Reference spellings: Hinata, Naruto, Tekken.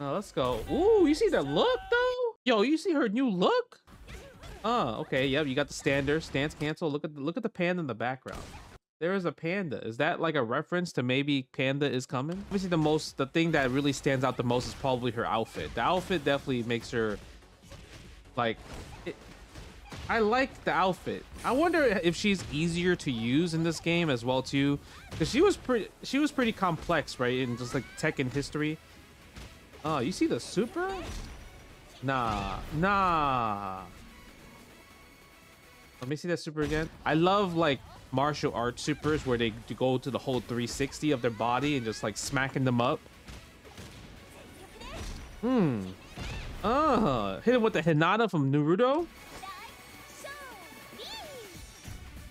Oh, let's go. Ooh, you see that look though? Yo, you see her new look? Okay, yep, you got the standard stance cancel. Look at the panda in the background. There is a panda. Is that like a reference to maybe Panda Is Coming? Obviously, the thing that really stands out the most is probably her outfit. The outfit definitely makes her like it. I like the outfit. I wonder if she's easier to use in this game as well too, because she was pretty complex, right? In just like Tekken history. Oh, you see the super? Nah. Let me see that super again. I love like martial arts supers where they go to the whole 360 of their body and just like smacking them up. Hit him with the Hinata from Naruto.